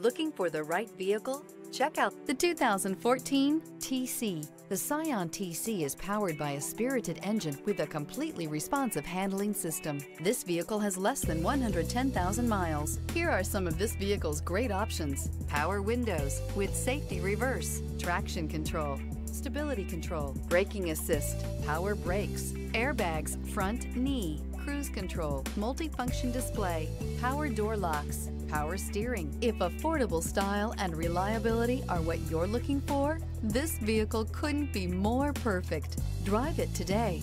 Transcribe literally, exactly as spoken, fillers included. Looking for the right vehicle? Check out the two thousand fourteen T C. The Scion T C is powered by a spirited engine with a completely responsive handling system. This vehicle has less than one hundred ten thousand miles. Here are some of this vehicle's great options: power windows with safety reverse, traction control, stability control, braking assist, power brakes, airbags, front knee, cruise control, multifunction display, power door locks, power steering. If affordable style and reliability are what you're looking for, this vehicle couldn't be more perfect. Drive it today.